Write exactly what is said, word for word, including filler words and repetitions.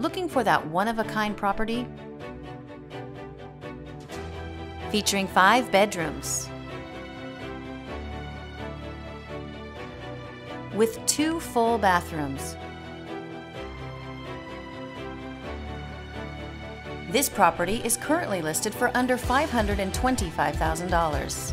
Looking for that one-of-a-kind property? Featuring five bedrooms with two full bathrooms. This property is currently listed for under five hundred twenty-five thousand dollars.